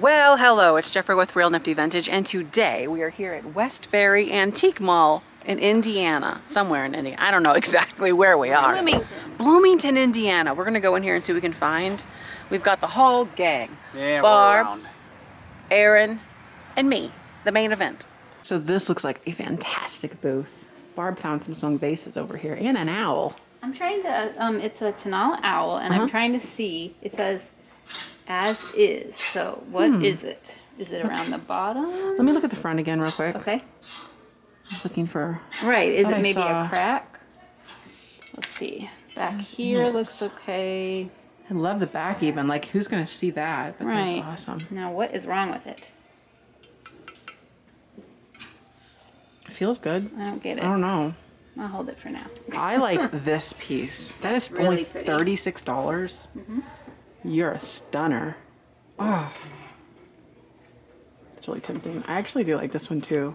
Well, hello, it's Jeffrey with Real Nifty Vintage, and today we are here at Westbury Antique Mall in Indiana, somewhere in Indiana. I don't know exactly where we are. Bloomington, Indiana. We're gonna go in here and see what we can find. We've got the whole gang. Yeah, Barb, Aaron, and me, the main event. So this looks like a fantastic booth. Barb found some sung basses over here, and an owl. I'm trying to, it's a Tanala owl, and I'm trying to see, it says, as is, so what is it? Is it around the bottom? Let me look at the front again real quick. Okay. I was looking for... Right, is it maybe a crack? Let's see. Back here looks okay. I love the back even, like who's going to see that? But right. That's awesome. Now what is wrong with it? It feels good. I don't get it. I don't know. I'll hold it for now. I like this piece. That is really only $36. Mm-hmm. You're a stunner. Oh, it's really tempting. I actually do like this one too.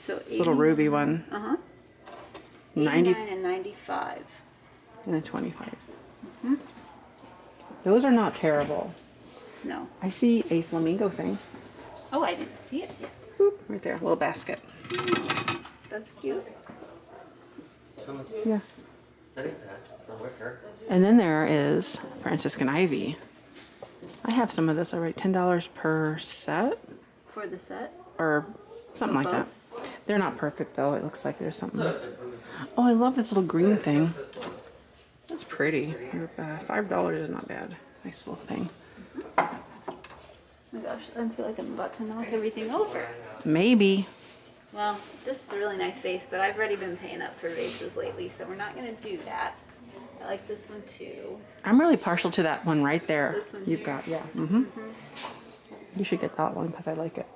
So this little ruby one. Uh-huh. 89 and 95. And a 25. Mm-hmm. Those are not terrible. No. I see a flamingo thing. Oh, I didn't see it yet. Boop, right there, a little basket. Mm, that's cute. Yeah. And then there is Franciscan Ivy. I have some of this already. $10 per set. For the set? Or something like that. They're not perfect though. It looks like there's something. Oh, I love this little green thing. That's pretty. $5 is not bad. Nice little thing. Oh my gosh, I feel like I'm about to knock everything over. Maybe. Well, this is a really nice vase, but I've already been paying up for vases lately, so we're not going to do that. I like this one too. I'm really partial to that one right there. This one you've here. Got, yeah. Mm-hmm. Mm-hmm. You should get that one because I like it.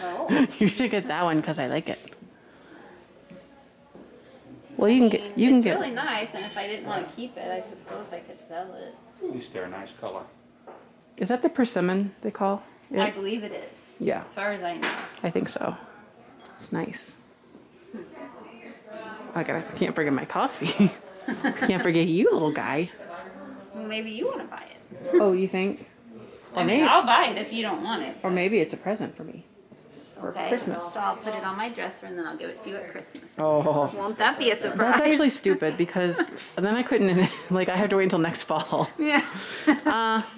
Oh. You should get that one because I like it. Well, you can get. You can get. It's really nice, and if I didn't want to keep it, I suppose I could sell it. At least they're a nice color. Is that the persimmon they call it? I believe it is. Yeah. As far as I know. I think so. It's nice. I can't forget my coffee. Can't forget you, little guy. Well, maybe you want to buy it. Oh, you think? Well, I'll buy it if you don't want it. Or maybe it's a present for me. Or Christmas. So I'll put it on my dresser and then I'll give it to you at Christmas. Oh. Won't that be a surprise? That's actually stupid because then I couldn't, like, I had to wait until next fall. Yeah.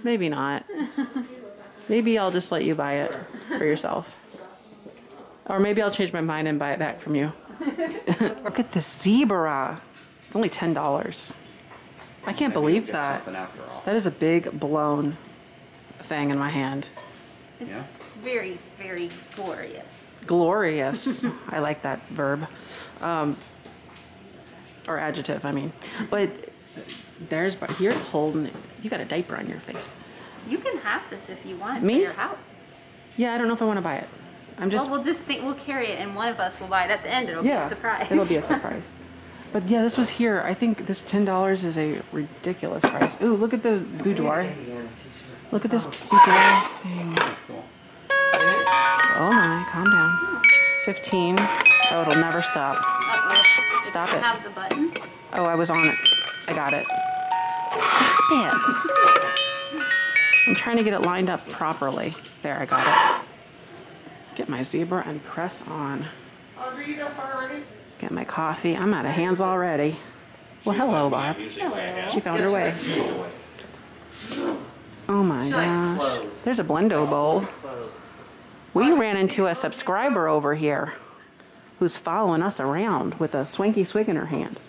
Maybe not. Maybe I'll just let you buy it for yourself. Or maybe I'll change my mind and buy it back from you. Look at this zebra. It's only $10. I can't believe that. That is a big blown thing in my hand. It's very, very glorious. Glorious. I like that verb. Or adjective, I mean. But there's, you're holding, you got a diaper on your face. You can have this if you want. Me? For your house. Yeah, I don't know if I want to buy it. I'm just, well, we'll just think we'll carry it and one of us will buy it at the end. It'll be a surprise. It'll be a surprise. But yeah, this was here. I think this $10 is a ridiculous price. Ooh, look at the boudoir. Look at this boudoir thing. Oh my, calm down. 15. Oh, it'll never stop. Stop it. Have the button. Oh, I was on it. I got it. Stop it. I'm trying to get it lined up properly. There, I got it. Get my zebra and press on. Audrey, you got far already? Get my coffee. I'm out of hands already. Well, hello, Bob. Hello. She found her way. Oh my gosh. There's a Blendo Bowl. We ran into a subscriber over here who's following us around with a swanky swig in her hand.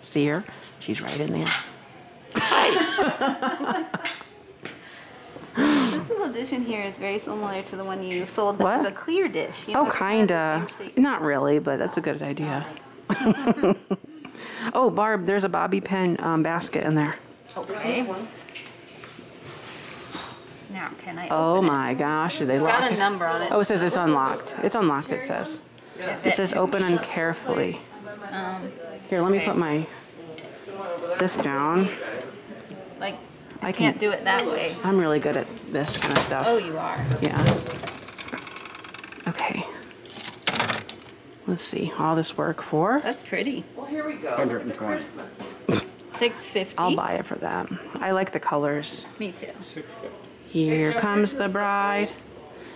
See her? She's right in there. Hi! This little dish in here is very similar to the one you sold that was a clear dish. You know, kinda. Not really, but that's a good idea. Right. Oh, Barb, there's a bobby pin basket in there. Okay. Now, can I open it? My gosh, did they lock it? It's got a number on it. Oh, it says it's unlocked. It's unlocked, it says. Yeah. It says open and carefully. Here, let me put my... this down. Like... I can't do it that way. I'm really good at this kind of stuff. Oh, you are. Yeah. Okay. Let's see. All this work for? That's pretty. Well, here we go. 120. Look at the Christmas. $6.50. I'll buy it for them. I like the colors. Me too. $6.50. Here comes the bride.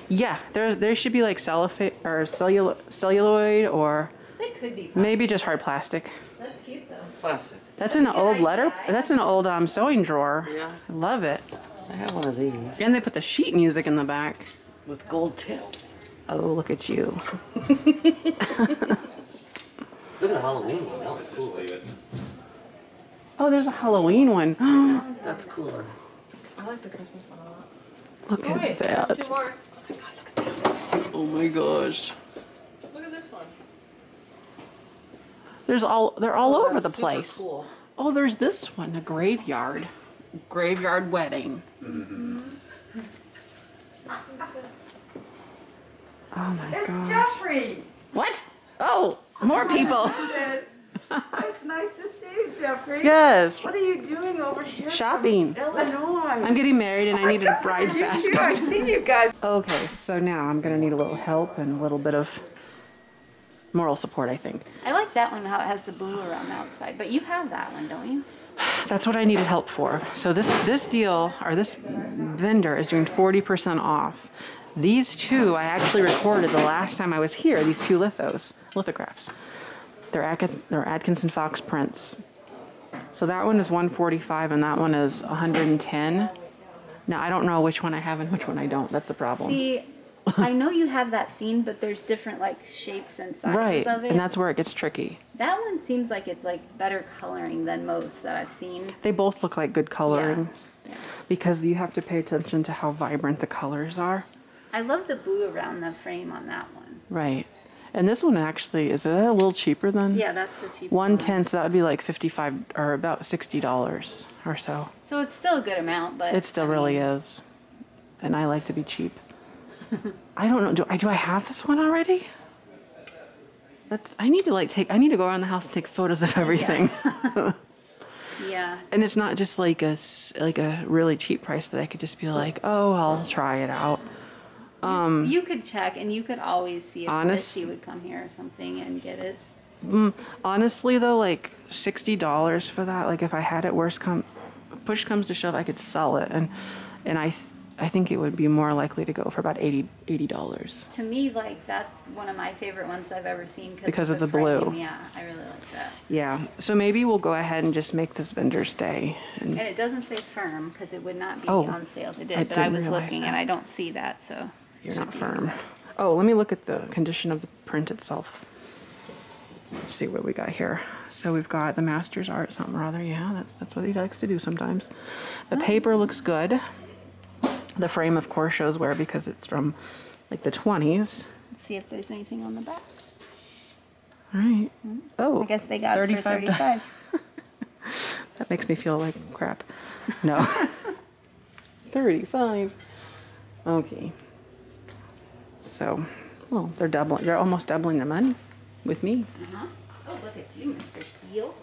Yeah, there should be like cellophane or celluloid or could be maybe just hard plastic. That's cute though. Plastic. That's an old letter. That's an old sewing drawer. Yeah. I love it. I have one of these. And they put the sheet music in the back. With gold tips. Oh, look at you. Look at the Halloween one. That was cool. Oh, there's a Halloween one. That's cooler. I like the Christmas one a lot. Look at that. Two more. Oh my God, look at that. Oh my gosh. Look at this one. There's all, they're all over the place. Cool. Oh, there's this one, a graveyard. Graveyard wedding. Mm-hmm. Oh my God. It's Jeffrey. What? Oh, more people. It's nice to see you, Jeffrey. Yes. What are you doing over here? Shopping. Illinois. I'm getting married and I need a bride's basket. I've seen you guys. Okay, so now I'm going to need a little help and a little bit of moral support, I think. I like that one, how it has the blue around the outside, but you have that one, don't you? That's what I needed help for. So this deal, or this vendor is doing 40% off. These two, I actually recorded the last time I was here, these two lithographs. They're Atkinson Fox prints. So that one is $145 and that one is $110. Now I don't know which one I have and which one I don't. That's the problem. See, I know you have that scene, but there's different like shapes and sizes of it. And that's where it gets tricky. That one seems like it's like better coloring than most that I've seen. They both look like good coloring. Yeah. Because you have to pay attention to how vibrant the colors are. I love the blue around the frame on that one. Right. And this one actually, is it a little cheaper than? Yeah, that's the cheaper one. $110, so that would be like $55 or about $60 or so. So it's still a good amount, but it still really is. And I like to be cheap. I don't know, do I have this one already? I need to like go around the house and take photos of everything. Yeah. Yeah. And it's not just like a really cheap price that I could just be like, "Oh, I'll try it out." You could check and you could always see if Christy would come here or something and get it. Honestly though, like $60 for that, like if I had it, push comes to shove, I could sell it, and I think it would be more likely to go for about $80. To me, like that's one of my favorite ones I've ever seen because of the blue. Yeah, I really like that. Yeah, so maybe we'll go ahead and just make this vendor's day. And it doesn't say firm because it would not be on sale today, but I was looking and I don't see that, so. You're not firm. Oh, let me look at the condition of the print itself. Let's see what we got here. So we've got the Master's Art something or other. Yeah, that's what he likes to do sometimes. The paper looks good. The frame, of course, shows wear because it's from like the 20s. Let's see if there's anything on the back. All right. Oh, I guess they got it for $35. That makes me feel like crap. No. 35. Okay. So, well, they're doubling. They're almost doubling the money with me. Oh, look at you, Mr. Seal.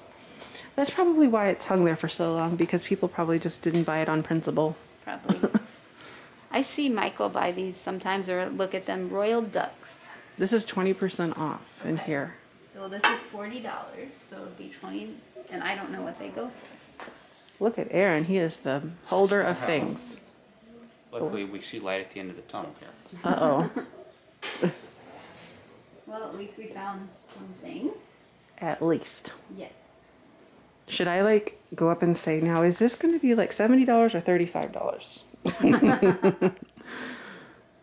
That's probably why it's hung there for so long, because people probably just didn't buy it on principle. Probably. I see Michael buy these sometimes, or look at them. Royal Ducks. This is 20% off in here. Well, this is $40, so it would be 20, and I don't know what they go for. Look at Aaron. He is the holder of things. Luckily, we see light at the end of the tunnel here. Uh-oh. Well, at least we found some things. At least. Yes. Should I, like, go up and say, now, is this going to be, like, $70 or $35?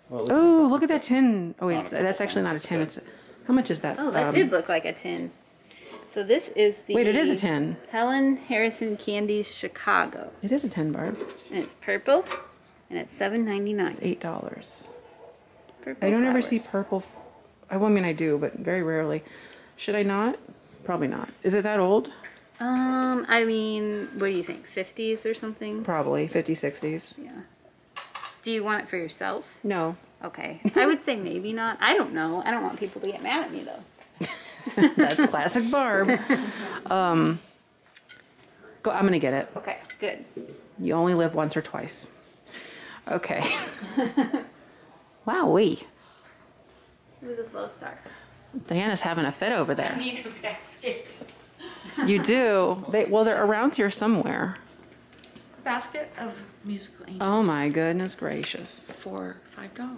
Well, oh, look at that tin. Oh wait, that's actually not a tin. It's how much is that? Oh, that did look like a tin. So this is the wait, it is a tin. Helen Harrison Candies Chicago. It is a tin, Barb. And it's purple, and it's $7.99. It's $8. Purple. I don't ever see purple. I mean, I do, but very rarely. Should I not? Probably not. Is it that old? I mean, what do you think? 50s or something? Probably 50s, 60s. Yeah. Do you want it for yourself? No. Okay. I would say maybe not. I don't know. I don't want people to get mad at me though. That's classic Barb. I'm going to get it. Okay, good. You only live once or twice. Okay. Wowee. It was a slow start. Diana's having a fit over there. I need a basket. You do? Well, they're around here somewhere. Basket of musical angels. Oh my goodness gracious. For $5.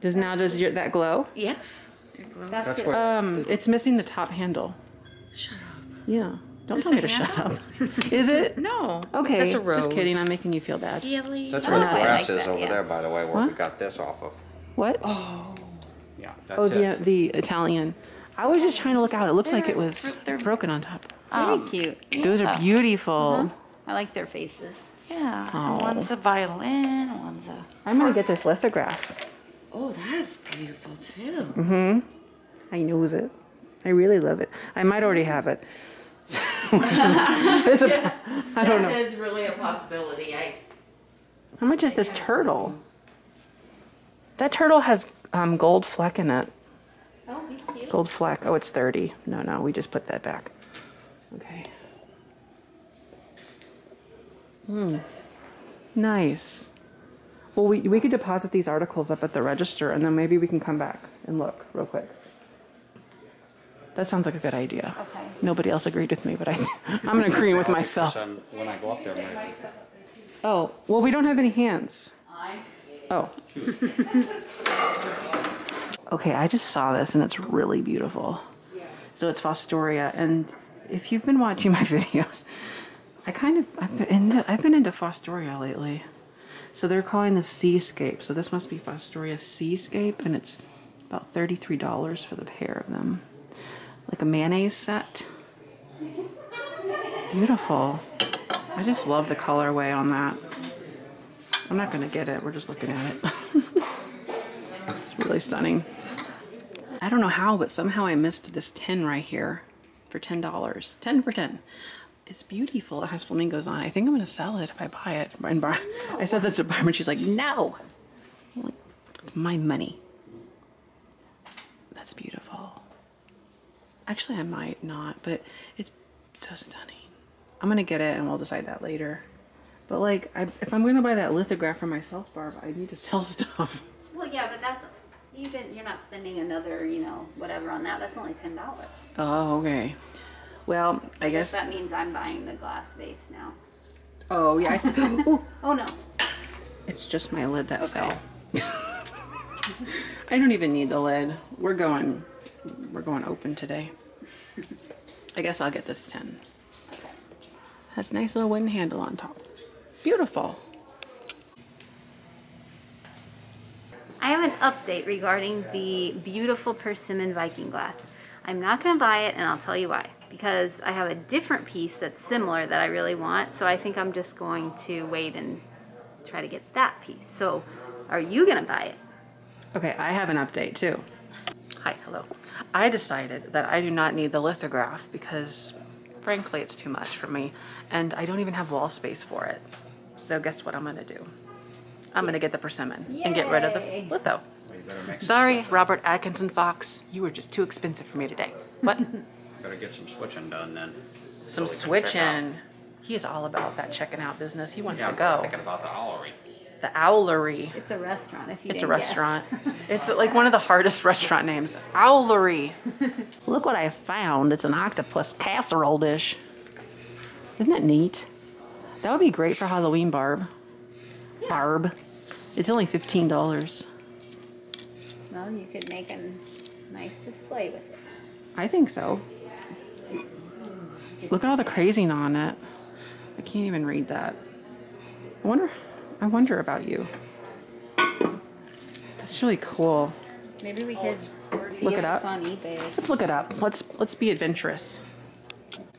Does that glow? Yes. It glows. That's what, it's missing the top handle. Shut up. Yeah. Don't tell me to shut up. Is it? No. Okay. That's a rose. Just kidding. I'm making you feel bad. Silly. That's where the grass is over there, by the way, where we got this off of. What? Oh. Yeah. That's it. Yeah, the Italian. I was just trying to look out. It looks like it was broken on top. Very cute. Yeah. Those are beautiful. I like their faces. Yeah. Oh. One's a violin. One's a. I'm gonna get this lithograph. Oh, that's beautiful too. Mm-hmm. I knows it. I really love it. I might already have it. I don't know. That is really a possibility. How much is this turtle? That turtle has gold fleck in it. Oh, he's cute. Gold fleck. Oh, it's 30. No, no, we just put that back. Okay. Hmm. Nice. Well, we could deposit these articles up at the register, and then maybe we can come back and look real quick. That sounds like a good idea. Okay. Nobody else agreed with me, but I'm agreeing with myself. When I go up there, maybe. Oh, well, we don't have any hands. Oh. Okay, I just saw this, and it's really beautiful. So it's Fostoria, and if you've been watching my videos, I've been into Fostoria lately. So they're calling this Seascape. So this must be Fostoria Seascape, and it's about $33 for the pair of them. Like a mayonnaise set. Beautiful. I just love the colorway on that. I'm not gonna get it, we're just looking at it. It's really stunning. I don't know how, but somehow I missed this tin right here for $10. 10 for 10. It's beautiful. It has flamingos on it. I think I'm going to sell it if I buy it. And I said this to Barbara and she's like, no. I'm like, it's my money. That's beautiful. Actually, I might not, but it's so stunning. I'm going to get it and we'll decide that later. But like, if I'm going to buy that lithograph for myself, Barb, I need to sell stuff. Well, yeah, but that's... You're not spending another, you know, whatever on that. That's only $10. Oh, okay. Well, I guess that means I'm buying the glass vase now. Oh, yeah. Oh, no. It's just my lid that fell. I don't even need the lid. We're going open today. I guess I'll get this 10. Okay. Has a nice little wooden handle on top. Beautiful. I have an update regarding the beautiful persimmon Viking glass. I'm not going to buy it, and I'll tell you why. Because I have a different piece that's similar that I really want, so I think I'm just going to wait and try to get that piece. So, are you gonna buy it? Okay, I have an update too. Hi, hello. I decided that I do not need the lithograph because, frankly, it's too much for me, and I don't even have wall space for it. So guess what I'm gonna do? I'm gonna get the persimmon and get rid of the litho. Well, sorry, Robert Atkinson Fox, you were just too expensive for me today. What? Gotta get some switching done then. Some switching. He is all about that checking out business. He wants to go. I'm thinking about the Owlery. The Owlery. It's a restaurant. If you it's a restaurant. It's like one of the hardest restaurant names. Owlery. Look what I found. It's an octopus casserole dish. Isn't that neat? That would be great for Halloween, Barb. Yeah. Barb. It's only $15. Well, you could make a nice display with it. I think so. Look at all the crazing on it. I can't even read that. I wonder about you. That's really cool. Maybe we could look it up on eBay. Let's look it up. Let's be adventurous.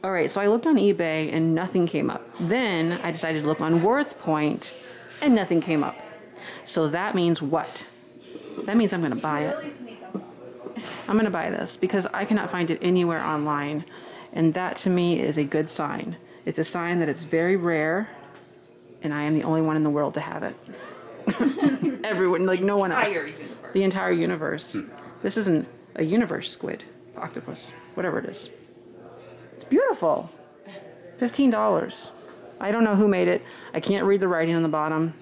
All right, so I looked on eBay and nothing came up. Then I decided to look on WorthPoint and nothing came up. So that means what? That means I'm going to buy it. I'm going to buy this because I cannot find it anywhere online. And that to me is a good sign. It's a sign that it's very rare and I am the only one in the world to have it. Everyone, like no one else. The entire universe. This isn't a universe squid, octopus, whatever it is. It's beautiful. $15. I don't know who made it. I can't read the writing on the bottom.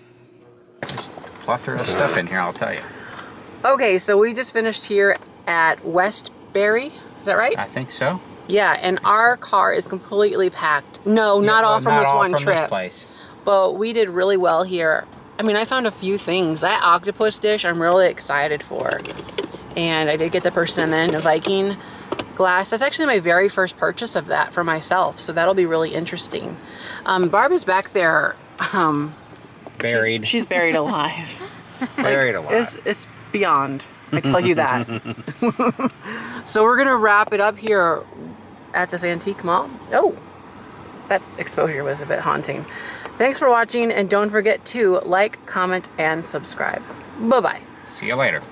There's a plethora of stuff in here, I'll tell you. Okay, so we just finished here at Westbury. Is that right? I think so. Yeah, and our car is completely packed. No, yeah, not all from this one trip. This place. But we did really well here. I mean, I found a few things. That octopus dish I'm really excited for. And I did get the persimmon, a Viking glass. That's actually my very first purchase of that for myself. So that'll be really interesting. Barb is back there. Buried. She's buried alive. Buried alive. It's beyond. I tell you that. So we're going to wrap it up here at this antique mall. Oh, that exposure was a bit haunting. Thanks for watching, and don't forget to like, comment, and subscribe. Bye-bye. See you later.